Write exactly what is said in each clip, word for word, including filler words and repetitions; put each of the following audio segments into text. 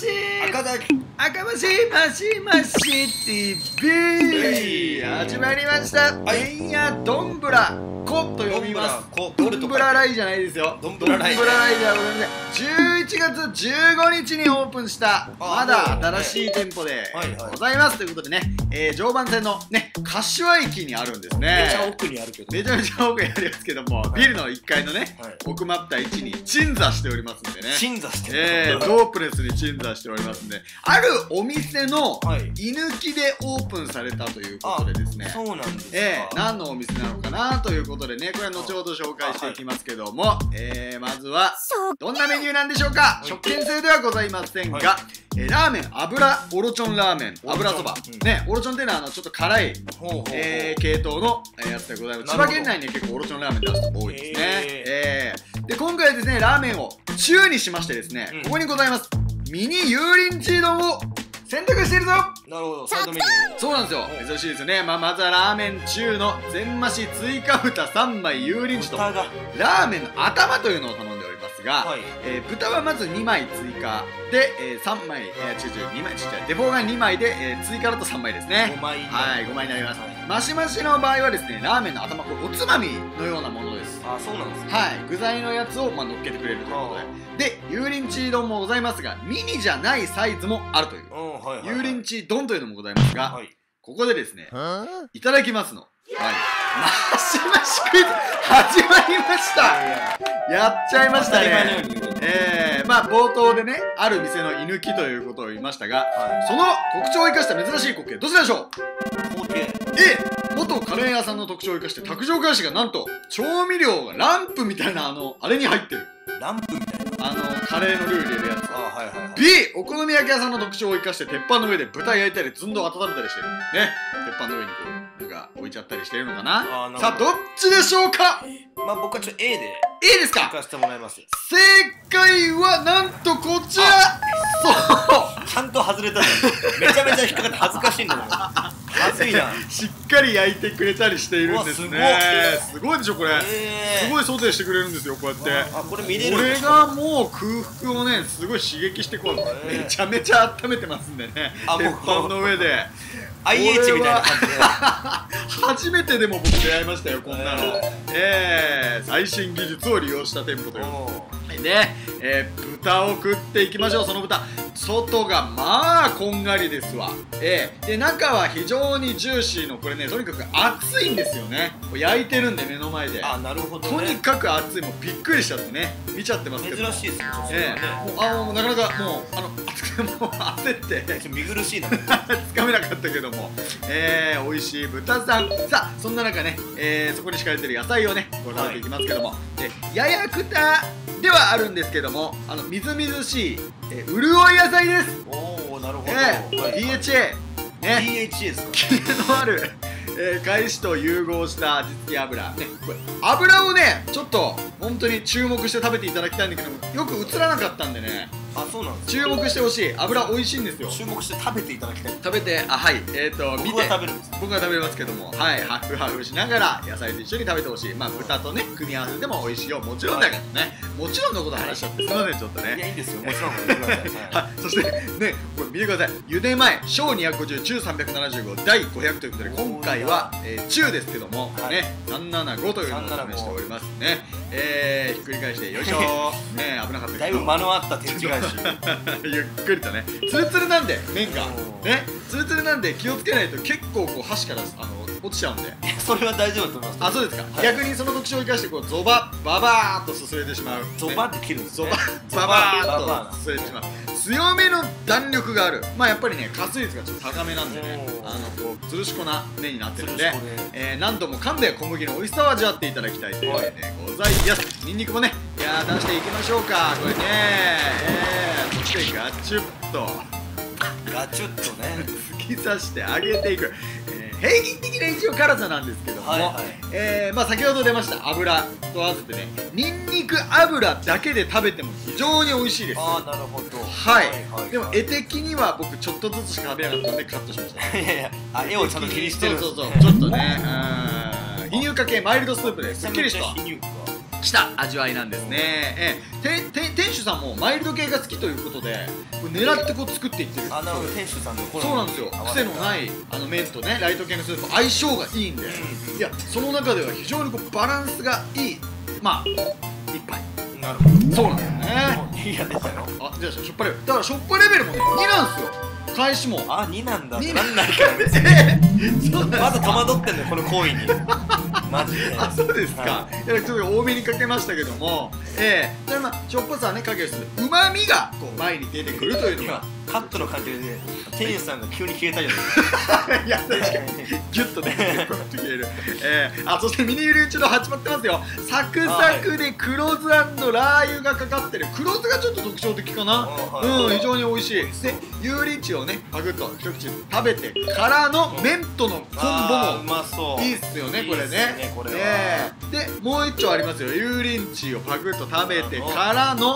し赤崎赤ましましまし ティーブイ 始まりました。えんやどんぶらこっと読みます。どんぶらライじゃないですよ。どんぶらライではございません。じゅういちがつじゅうごにちにオープンしたまだ新しい店舗でございますということでね、えー、常磐線のね柏駅にあるんですね。めちゃ奥にあるけどめちゃめちゃ奥にあるんですけども、ビルのいっかいのね、はい、奥まった位置に鎮座しておりますんでね。鎮座してる、えー、ドープレスに鎮座しておりますんで、あるお店の居抜きでオープンされたということでですね。そうなんですか、えー、何のお店なのかなということでね、これは後ほど紹介していきますけども、はい、えー、まずはどんなメニューなんでしょうか。はい、食券制ではございませんが、はい、えー、ラーメン油オロチョンラーメン油そば、うん、ね、オロチョンっていうのはあのちょっと辛い系統のやつでございます。千葉県内には結構オロチョンラーメン出すと多いですね。えーえー、で今回はですねラーメンを中にしましてですね、うん、ここにございますミニ油淋鶏丼を選択してるぞ。なるほど、サイドメニュー。そうなんですよ、珍しいですよね。まあ、まずはラーメン中の全増し追加蓋さんまい油淋鶏とラーメンの頭というのを頼んでおりますが、はい、えー、豚はまずにまい追加で、えー、さんまい、えー、ちょちょにまいちっちゃいデフォがにまいで、えー、追加だとさんまいですね。ごまい、はい、ごまいになります。マシマシの場合はですねラーメンの頭、これおつまみのようなものです。あ、そうなんですね。はい、具材のやつをまあ乗っけてくれるということで、で油淋鶏丼もございますがミニじゃないサイズもあるという油淋鶏丼というのもございますが、はい、ここでですねいただきますの、はい、マシマシクイズ始まりました。やっちゃいましたね。えー、まあ冒頭でねある店の居抜きということを言いましたが、はい、その特徴を生かした珍しい光景どちらでしょう。光景、え、元カレー屋さんの特徴を生かして卓上返しがなんと調味料がランプみたいなあのあれに入ってる。ランプみたいなあのカレーのルー入れるやつ。 B、 お好み焼き屋さんの特徴を生かして鉄板の上で豚焼いたりずんどう温めたりしてるね。鉄板の上にこうなんか置いちゃったりしてるのかな。あ、さあどっちでしょうか。まあ僕はちょっと A で A ですか。行かせてもらいます。正解はなんとこちら。そうちゃんと外れたじゃん。めちゃめちゃ引っかかって恥ずかしいんだもん。恥ずいな。しっかり焼いてくれたりしているんですね。すごいでしょこれ。すごいソテーしてくれるんですよこうやって。あ、これ見れる。これがもう空腹をねすごい刺激してこうめちゃめちゃ温めてますんでね鉄板の上で アイエイチ みたいな感じで初めてでも僕出会いましたよこんなの。ええ、最新技術を利用した店舗というね。えー、豚を食っていきましょう。その豚外がまあこんがりですわ。えー、で中は非常にジューシーのこれねとにかく熱いんですよね。焼いてるんで目の前で。あ、なるほど、ね、とにかく熱い。もうびっくりしちゃってね見ちゃってますけど珍しいですね。えー、もうあもうなかなかもうあのもう焦って見苦しいなつかめなかったけども、えー、美味しい豚さん。さあそんな中ね、えー、そこに敷かれてる野菜をねご覧いただいていきますけども、はい、ややくたではあるんですけども、あのみずみずしい、えー、潤い野菜です。おお、なるほど。ディーエイチエー ね。ディーエイチエー ですか。キレのある、えー、返しと融合した味付け油。ね、これ油をね、ちょっと本当に注目して食べていただきたいんだけど、よく映らなかったんでね。あ、そうなんです。注目してほしい。油美味しいんですよ。注目して食べていただきたい。食べて、あ、はい、えっと、見て。僕は食べるんです。僕は食べますけども、はい、ハフハフしながら野菜と一緒に食べてほしい。まあ豚とね組み合わせても美味しいよ。もちろんだけどね。もちろんのこと話しちゃって。すみませんちょっとね。いや、いいですよ。もちろん。はい。そしてね、これ見てください。ゆで前小にひゃくごじゅう、中さんびゃくななじゅうご、第ごひゃくということで今回は中ですけどもねさんななごというのを示しておりますね。えー、ひっくり返してよいしょー。ね、危なかったけど。だいぶ間のあった手違い。ゆっくりとねツルツルなんで麺がねツルツルなんで気をつけないと結構こう箸からあの落ちちゃうんでそれは大丈夫だと思います。あ、そうですか、はい、逆にその特徴を生かしてこうゾバババーっとすすれてしまう、ね、ゾバって切るんですね。ゾババーっとすすれてしまう強めの弾力がある。まあやっぱりね加水率がちょっと高めなんでねあのこうずるしこな麺になってるんで、えー、何度も噛んで小麦の美味しさを味わっていただきたいというわけでございます。にんにくもねいやー出していきましょうかこれね。えー、そしてガチュッとガチュッとね突き刺して揚げていく、えー、平均的な一応辛さなんですけども、はい、はい、えー、まあ先ほど出ました油と合わせてねにんにく油だけで食べても非常に美味しいです。ああ、なるほど、はい。でも絵的には僕ちょっとずつしか食べなかったのでカットしました。いやいや、あ、絵をちゃんと気にしてる。そうそうそうちょっとね、うん、皮乳かけマイルドスープですっきりした。した味わいなんですね。えてて店主さんもマイルド系が好きということで、これ狙ってこう作っていってる。あ、なるほど、店主さんの好み。そうなんですよ。癖のないあの麺とね、ライト系のスープ相性がいいんで、いやその中では非常にこうバランスがいい、まあ一杯。なるほど、そうなんですね。いや、でしたよ。あ、じゃあしょっぱレベルだから、しょっぱレベルもねになんですよ。開始もあになんだ、になんないから別にまだ戸惑ってんのよこの行為に。マジで。あ、そうですか。ちょっと多めにかけましたけども、ええ、それまあしょっぱさねかけるとうまみがこう前に出てくるというのがカットの関係で店員さんが急に消えたじゃん。いや確かにギュッとね消える。ええ、あ、そしてミニフルンチュロ始まってますよ。サクサクで黒酢&ラー油がかかってる。黒酢がちょっと特徴的かな。うん、非常に美味しい。でユーリンチをねパクッと一口食べてからの麺とのコンボもいいっすよねこれね。でもう一丁ありますよ。油淋鶏をパクッと食べてからの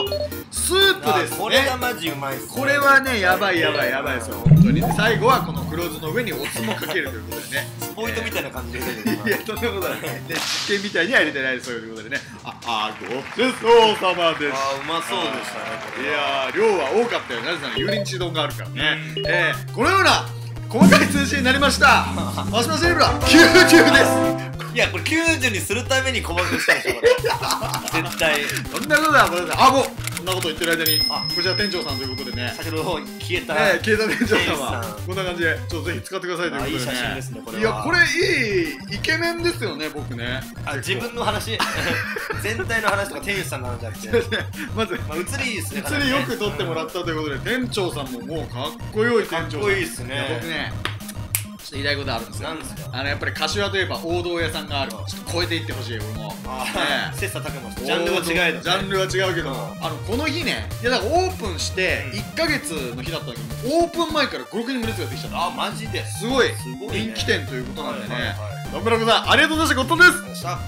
スープですね。これがマジうまいっすね。これはねやばいやばいやばいですよ本当に。最後はこの黒酢の上にお酢もかけるということでね。スポイトみたいな感じで。いやそんなことないね。実験みたいには入れてないですということでね。ああ、ごちそうさまです。あ、うまそうでしたね。いや量は多かったよ。なぜなら油淋鶏丼があるからね。えこのような細かい通信になりました。マシマシレブラきゅうじゅうです。いや、これきゅうじゅうにするために細かくしたでしょこれ。絶対そんなことだこれだ。あ、もうそんなこと言ってる間に、あ、こちら店長さんということでね、先ほど消えた消えた店長さんはこんな感じでちょっとぜひ使ってくださいということでね。いい写真ですねこれは。いや、これいいイケメンですよね僕ね。あ、自分の話全体の話とか店主さんの話じゃなくて、まず写りいいですね。写りよく撮ってもらったということで、店長さんももうかっこよい店長さん。かっこいいですね。僕ね言いたいことあるんですよ。あのやっぱり柏といえば王道屋さんがある。ちょっと超えていってほしい。俺も切磋琢磨して、ジャンルは違うジャンルは違うけど、あのこの日ね、いやだからオープンしていっかげつの日だったんだけど、オープン前からごろくにんも列ができちゃった。あ、マジですごい人気店ということなんでね。野村さんありがとうございました。ごちそうさまでした。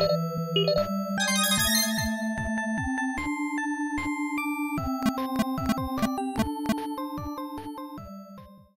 you